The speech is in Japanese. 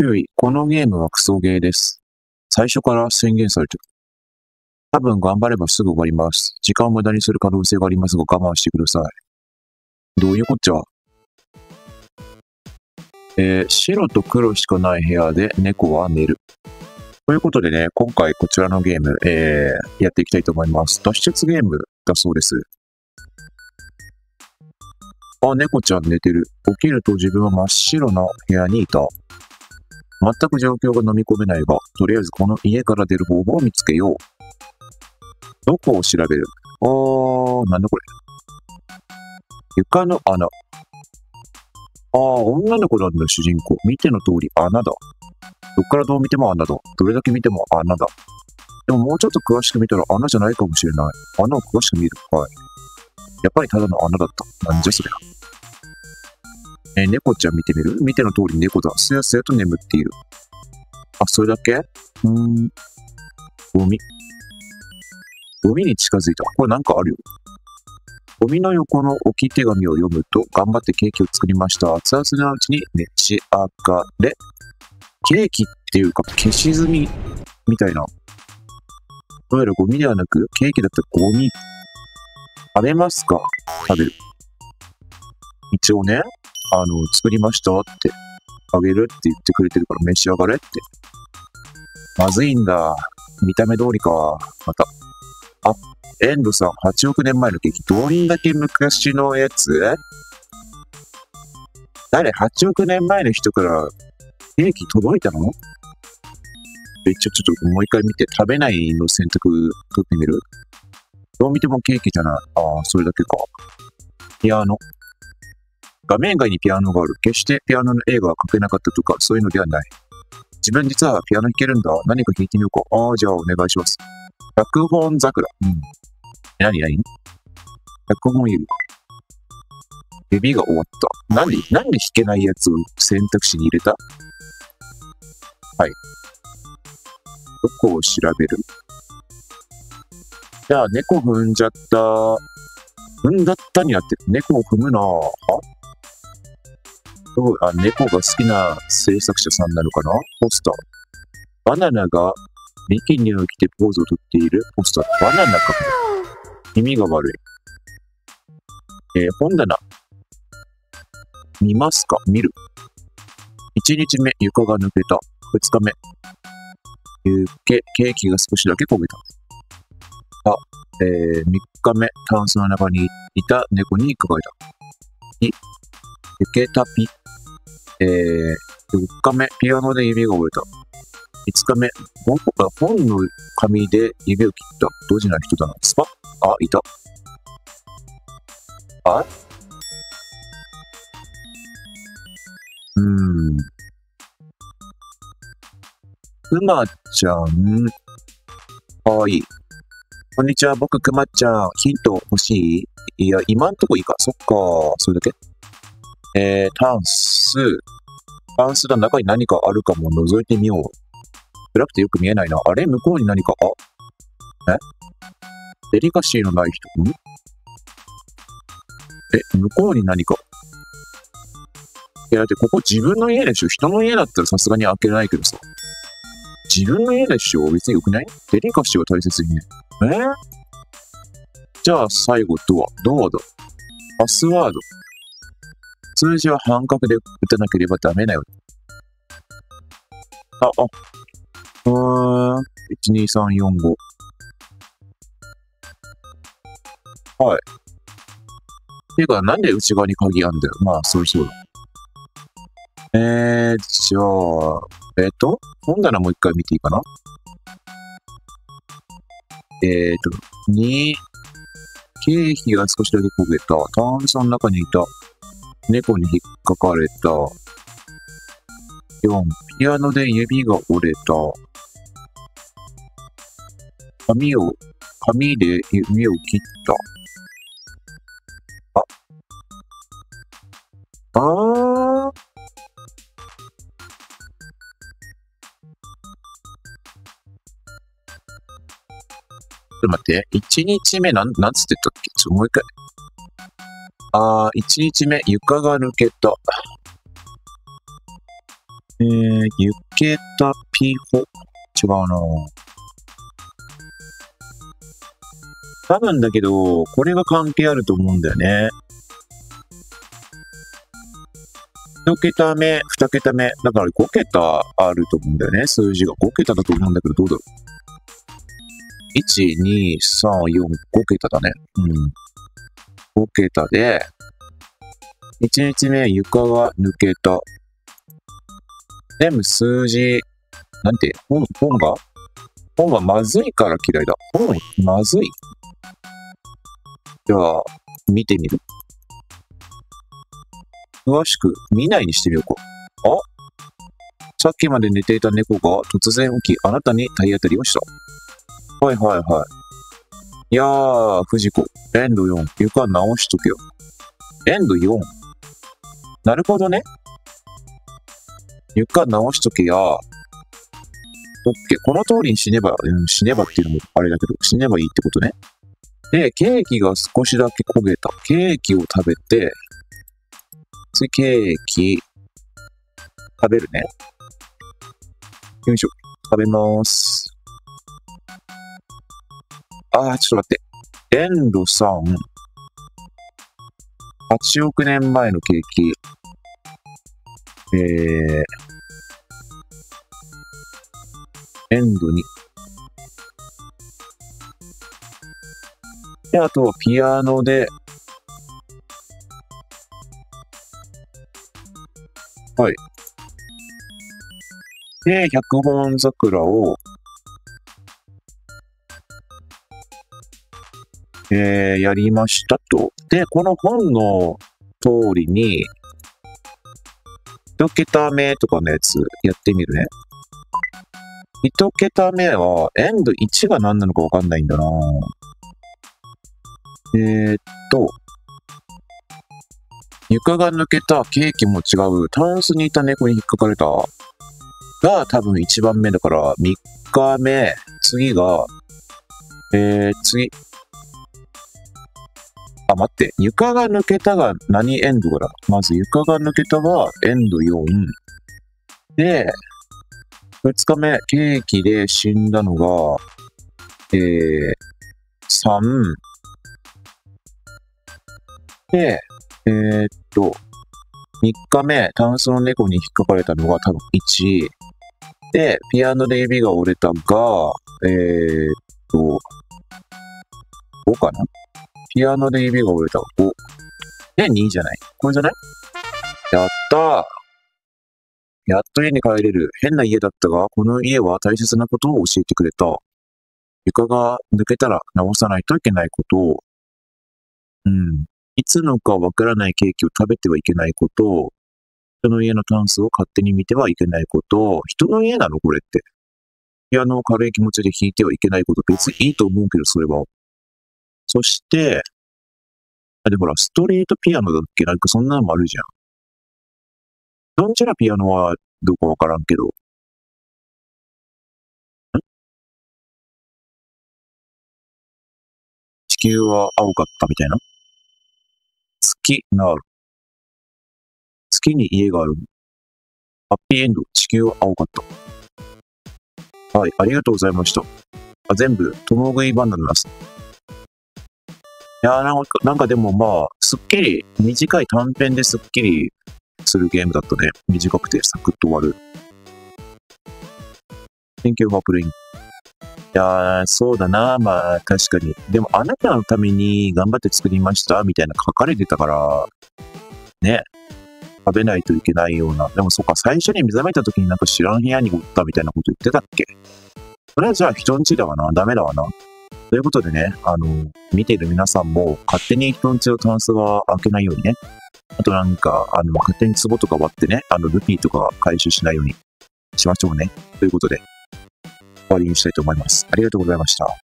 注意、このゲームはクソゲーです。最初から宣言されてる。多分頑張ればすぐ終わります。時間を無駄にする可能性がありますが我慢してください。どういうこっちゃ。白と黒しかない部屋で猫は寝る。ということでね、今回こちらのゲーム、やっていきたいと思います。脱出ゲームだそうです。あ、猫ちゃん寝てる。起きると自分は真っ白な部屋にいた。全く状況が飲み込めないが、とりあえずこの家から出る方法を見つけよう。どこを調べる？なんだこれ。床の穴。女の子なんだ、主人公。見ての通り穴だ。どっからどう見ても穴だ。どれだけ見ても穴だ。でももうちょっと詳しく見たら穴じゃないかもしれない。穴を詳しく見る。はい。やっぱりただの穴だった。なんじゃそりゃ。猫ちゃん見てみる？見ての通り猫だ。すやすやと眠っている。あ、それだけ？ゴミ。ゴミに近づいた。これなんかあるよ。ゴミの横の置き手紙を読むと、頑張ってケーキを作りました。熱々なうちに召し上がれ。ケーキっていうか、消し済みみたいな。いわゆるゴミではなく、ケーキだったらゴミ。食べますか？食べる。一応ね、作りましたって、あげるって言ってくれてるから召し上がれって。まずいんだ。見た目通りか。また。あ、エンドさん、8億年前のケーキ。どんだけ昔のやつ？誰？ 8 億年前の人からケーキ届いたの？ちょっともう一回見て、食べないの選択取ってみる？どう見てもケーキじゃない。ああ、それだけか。ピアノ。画面外にピアノがある。決してピアノの絵が描けなかったとか、そういうのではない。自分実はピアノ弾けるんだ。何か弾いてみようか。じゃあお願いします。100本桜。うん。何 ?100 本指。指が終わった。なんで弾けないやつを選択肢に入れた？はい。どこを調べる？じゃあ、猫踏んじゃった。踏んだったになってる。猫を踏むなぁ。猫が好きな制作者さんなのかな？ポスター。バナナがビキニを着てポーズをとっているポスター。バナナか。耳が悪い。本棚。見ますか？見る。1日目、床が抜けた。2日目。ケーキが少しだけ焦げた。3日目、タンスの中にいた猫に加えた。受けたピ。4日目、ピアノで指が折れた。5日目、本の紙で指を切った。ドジな人だな。スパッ。いた。くまちゃん。かわいい。こんにちは、僕、くまちゃん。ヒント欲しい？いや、今んとこいいか。そっか。それだけ？タンスの中に何かあるかも覗いてみよう。暗くてよく見えないな。あれ？向こうに何か、デリカシーのない人？向こうに何か。いや、だってここ自分の家でしょ。人の家だったらさすがに開けないけどさ。自分の家でしょ。別によくない？デリカシーは大切にね。じゃあ最後、ドアだ。パスワード。数字は半角で打たなければダメだよ。12345。はい。ていうか、なんで内側に鍵あんだよ。まあ、そりゃそうだ。じゃあ、本棚もう一回見ていいかな。2、経費が少しだけ焦げた。炭素の中にいた。猫に引っかかれた。4、ピアノで指が折れた。紙で指を切った。ちょっと待って、1日目なんつって言ったっけ？もう一回。1日目、床が抜けた。ゆけたぴほ。違うな。多分だけど、これが関係あると思うんだよね。1桁目、2桁目。だから5桁あると思うんだよね。数字が5桁だと思うんだけど、どうだろう。1、2、3、4、5桁だね。うん。5桁で、1日目、床が抜けた。全部数字、なんて、本がまずいから嫌いだ。本、まずい。じゃあ、見てみる。詳しく見ないにしてみようか。あ、さっきまで寝ていた猫が突然起き、あなたに体当たりをした。はいはいはい。いやー、藤子、エンド4、床直しとけよ。エンド 4？ なるほどね。床直しとけや。オッケー。この通りに死ねばっていうのもあれだけど、死ねばいいってことね。で、ケーキが少しだけ焦げた。ケーキを食べて、次、ケーキ、食べるね。よいしょ。食べます。ああ、ちょっと待って。エンド3。8億年前のケーキ。エンド2。で、あとはピアノで。はい。で、100本桜を。やりましたと。で、この本の通りに、1桁目とかのやつやってみるね。1桁目は、エンド1が何なのかわかんないんだな。床が抜けた、ケーキも違う、タンスにいた猫に引っかかれた。が、多分1番目だから、3日目、次が、次。あ、待って。床が抜けたが何エンドだ？まず床が抜けたがエンド4。で、2日目、ケーキで死んだのが、3。で、3日目、タンスの猫に引っかかれたのが多分1。で、ピアノで指が折れたが、5かな？ピアノで指が折れた。5。で、2じゃない。これじゃない？やったー。やっと家に帰れる。変な家だったが、この家は大切なことを教えてくれた。床が抜けたら直さないといけないことを。うん。いつのかわからないケーキを食べてはいけないことを。人の家のタンスを勝手に見てはいけないことを。人の家なの？これって。ピアノを軽い気持ちで弾いてはいけないこと。別にいいと思うけど、それは。そして、あ、でもほら、ストリートピアノだっけ？なんかそんなのもあるじゃん。どんちゃらピアノはどうかわからんけど。ん？地球は青かったみたいな。月がある。月に家がある。ハッピーエンド。地球は青かった。はい、ありがとうございました。あ、全部、共食いバンドなんです。いやーなんかでもまあ、すっきり、短い短編ですっきりするゲームだったね。短くてサクッと終わる。Thank you for playing. いやー、そうだな。まあ、確かに。でも、あなたのために頑張って作りました、みたいな書かれてたから、ね。食べないといけないような。でも、そうか、最初に目覚めた時になんか知らん部屋におったみたいなこと言ってたっけ？それはじゃあ人んちだわな。ダメだわな。ということでね、見ている皆さんも、勝手に人んちのタンスは開けないようにね。あとなんか、勝手に壺とか割ってね、ルピーとか回収しないようにしましょうね。ということで、終わりにしたいと思います。ありがとうございました。